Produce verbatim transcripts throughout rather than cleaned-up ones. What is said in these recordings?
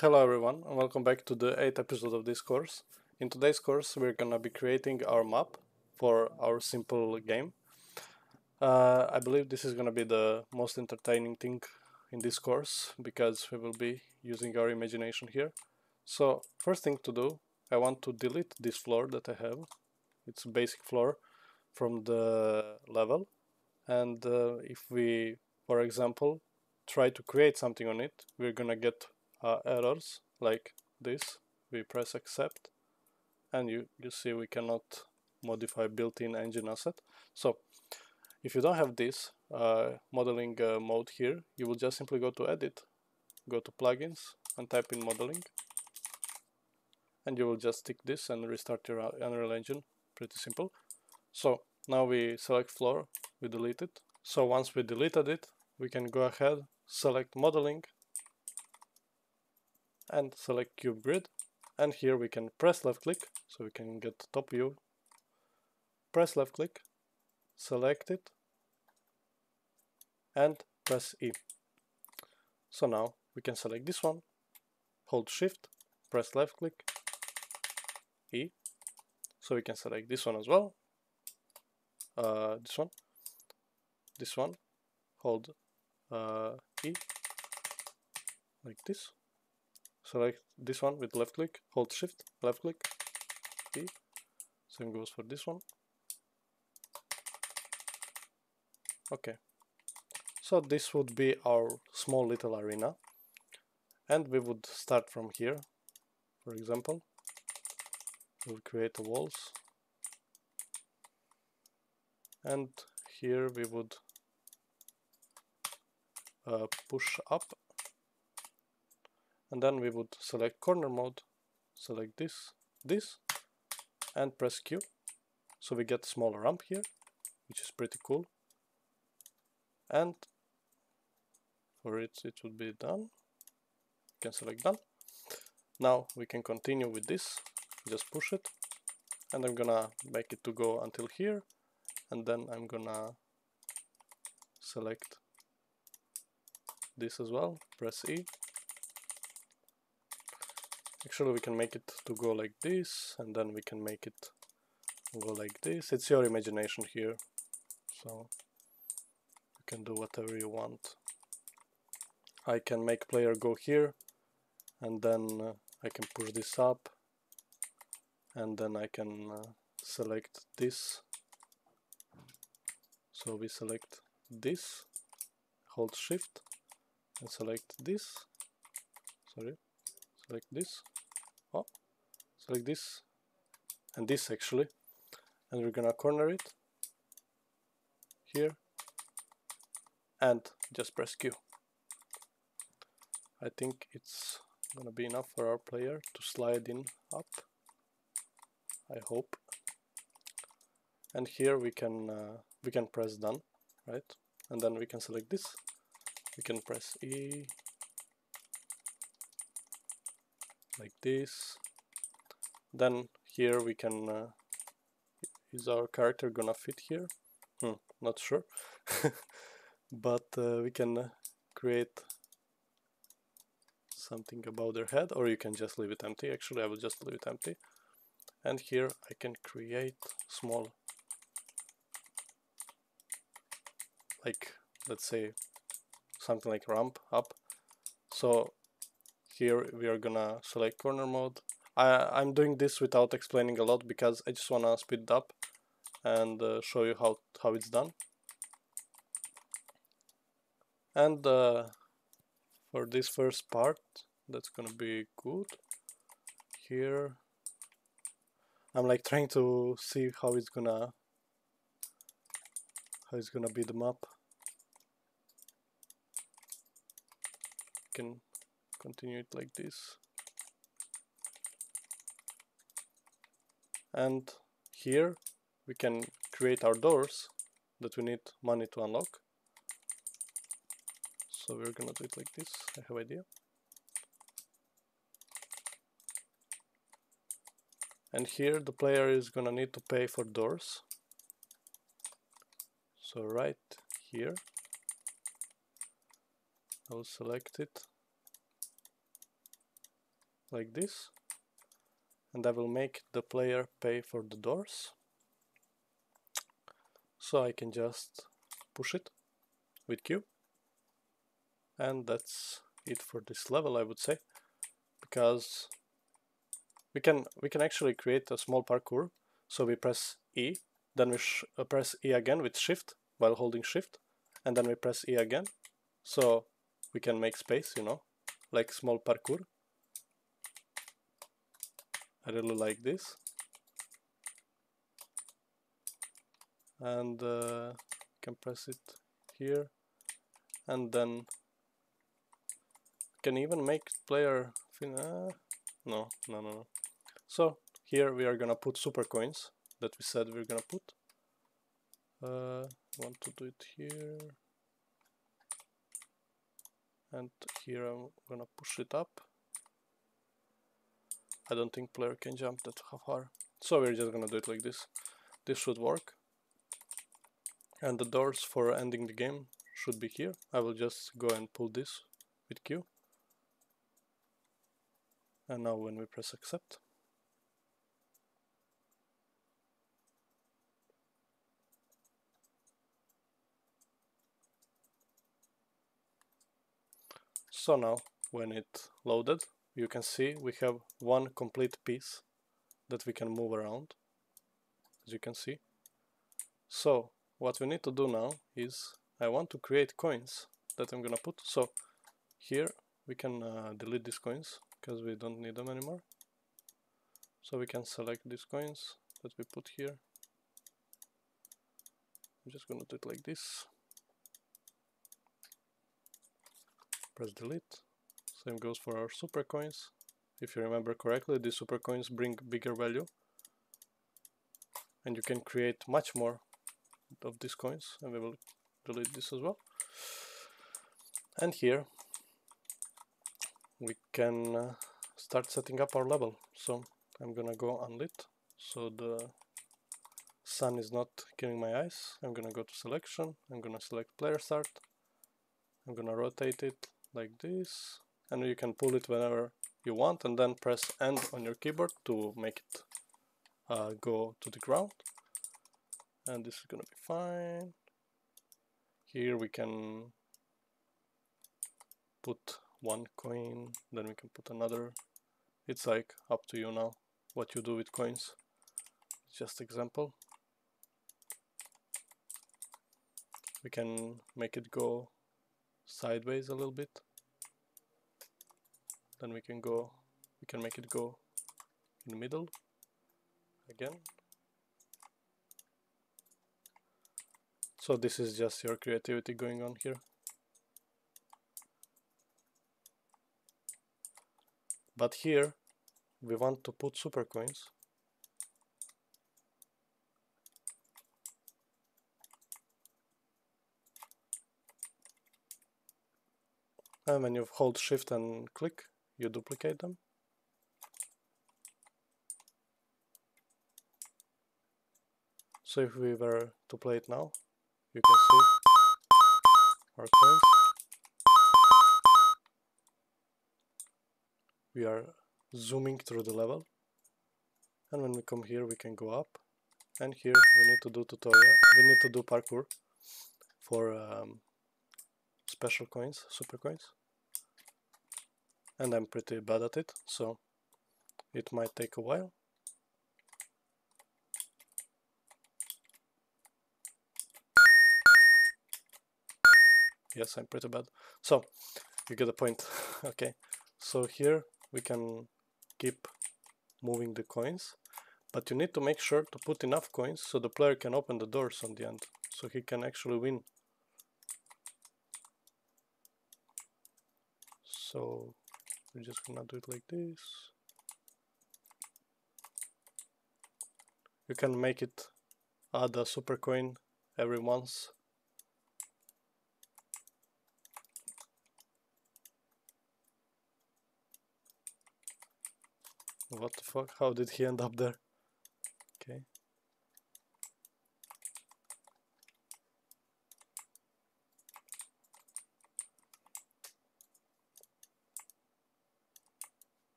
Hello everyone and welcome back to the eighth episode of this course. In today's course we're gonna be creating our map for our simple game. Uh, I believe this is gonna be the most entertaining thing in this course because we will be using our imagination here. So first thing to do, I want to delete this floor that I have. It's a basic floor from the level, and uh, if we, for example, try to create something on it, we're gonna get Uh, errors like this. We press accept and you, you see we cannot modify built-in engine asset. So if you don't have this uh, modeling uh, mode here, you will just simply go to edit, go to plugins and type in modeling, and you will just tick this and restart your Unreal Engine. Pretty simple. So now we select floor, we delete it. So once we deleted it, we can go ahead, select modeling and select cube grid, and here we can press left click so we can get top view. Press left click, select it and press E. So now we can select this one, hold shift, press left click, E, so we can select this one as well, uh, this one, this one, hold uh, E like this. Select this one with left click, hold shift, left click, E. Same goes for this one. Okay, so this would be our small little arena, and we would start from here. For example, we'll create the walls, and here we would uh, push up. And then we would select corner mode, select this, this, and press Q. So we get a smaller ramp here, which is pretty cool. And for it, it would be done. You can select done. Now we can continue with this, just push it. And I'm gonna make it to go until here. And then I'm gonna select this as well, press E. Actually, we can make it to go like this, and then we can make it go like this. It's your imagination here, so you can do whatever you want. I can make player go here, and then uh, I can push this up, and then I can uh, select this. So we select this, hold shift, and select this, sorry, select this. Oh, select this and this actually, and we're gonna corner it here and just press Q. I think it's gonna be enough for our player to slide in up, I hope. And here we can uh, we can press done, right? And then we can select this, we can press E like this. Then here we can uh, is our character gonna fit here? Hmm, not sure. But uh, we can create something about their head, or you can just leave it empty. Actually, I will just leave it empty. And here I can create small, like let's say something like ramp up. So here we are gonna select corner mode. I, I'm doing this without explaining a lot because I just wanna speed it up and uh, show you how, how it's done. And uh, for this first part, that's gonna be good. Here, I'm like trying to see how it's gonna, how it's gonna be the map. Can continue it like this, and here we can create our doors that we need money to unlock. So we're gonna do it like this. I have an idea. And here the player is gonna need to pay for doors, so right here I'll select it like this, and I will make the player pay for the doors. So I can just push it with Q, and that's it for this level, I would say, because we can we can actually create a small parkour. So we press E, then we sh uh, press E again with shift while holding shift, and then we press E again, so we can make space, you know, like small parkour. I really like this. And uh, can press it here, and then can even make player fin uh, no no no no. So here we are gonna put super coins that we said we're gonna put. Uh, want to do it here, and here I'm gonna push it up. I don't think player can jump that far, so we're just gonna do it like this. This should work. And the doors for ending the game should be here. I will just go and pull this with Q. And now when we press accept, so now when it loaded, you can see we have one complete piece that we can move around, as you can see. So what we need to do now is, I want to create coins that I'm gonna put. So here we can uh, delete these coins because we don't need them anymore. So we can select these coins that we put here. I'm just gonna do it like this. Press delete. Same goes for our super coins. If you remember correctly, these super coins bring bigger value, and you can create much more of these coins, and we will delete this as well. And here we can uh, start setting up our level. So I'm gonna go unlit so the sun is not killing my eyes. I'm gonna go to selection, I'm gonna select player start, I'm gonna rotate it like this, and you can pull it whenever you want, and then press End on your keyboard to make it uh, go to the ground. And this is gonna be fine. Here we can put one coin, then we can put another. It's like up to you now what you do with coins. Just example. We can make it go sideways a little bit. Then we can go, we can make it go in the middle again. So this is just your creativity going on here. But here we want to put super coins. And when you hold shift and click, you duplicate them. So if we were to play it now, you can see our coins. We are zooming through the level, and when we come here we can go up, and here we need to do tutorial, we need to do parkour for um, special coins, super coins, and I'm pretty bad at it, so it might take a while. Yes, I'm pretty bad. So you get the point. Okay, so here we can keep moving the coins, but you need to make sure to put enough coins so the player can open the doors on the end, so he can actually win. So we're just gonna do it like this. You can make it add a super coin every once. What the fuck? How did he end up there? Okay.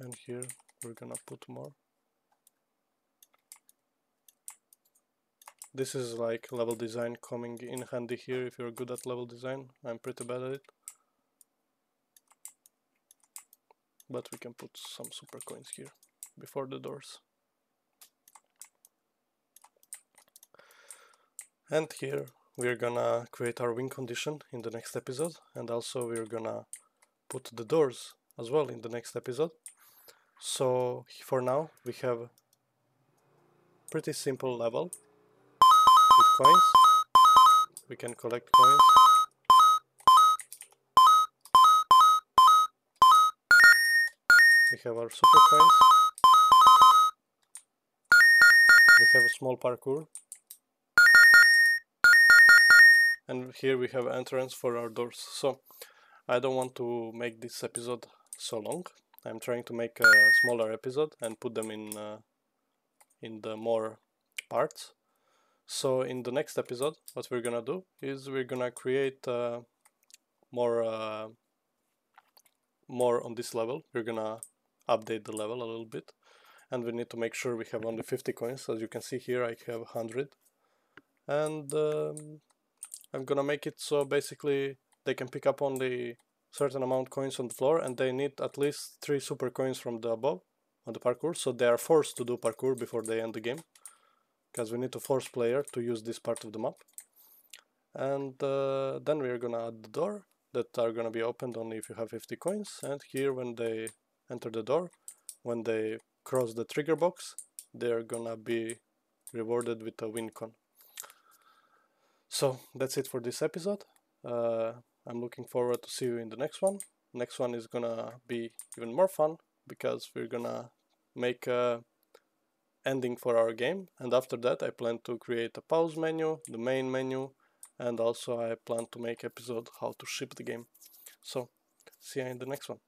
and here we're gonna put more. This is like level design coming in handy here if you're good at level design. I'm pretty bad at it. But we can put some super coins here before the doors. And here we're gonna create our wing condition in the next episode, and also we're gonna put the doors as well in the next episode. So for now we have a pretty simple level with coins. We can collect coins. We have our super coins. We have a small parkour. And here we have entrance for our doors. So I don't want to make this episode so long. I'm trying to make a smaller episode and put them in uh, in the more parts. So in the next episode, what we're gonna do is we're gonna create uh, more uh, more on this level. We're gonna update the level a little bit, and we need to make sure we have only fifty coins. As you can see here, I have one hundred, and um, I'm gonna make it so basically they can pick up only certain amount of coins on the floor, and they need at least three super coins from the above on the parkour, so they are forced to do parkour before they end the game, because we need to force player to use this part of the map. And uh, then we are gonna add the door that are gonna be opened only if you have fifty coins, and here when they enter the door, when they cross the trigger box, they are gonna be rewarded with a win con. So that's it for this episode. Uh, I'm looking forward to see you in the next one. Next one is gonna be even more fun because we're gonna make a ending for our game, and after that I plan to create a pause menu, the main menu, and also I plan to make episode how to ship the game. So see you in the next one.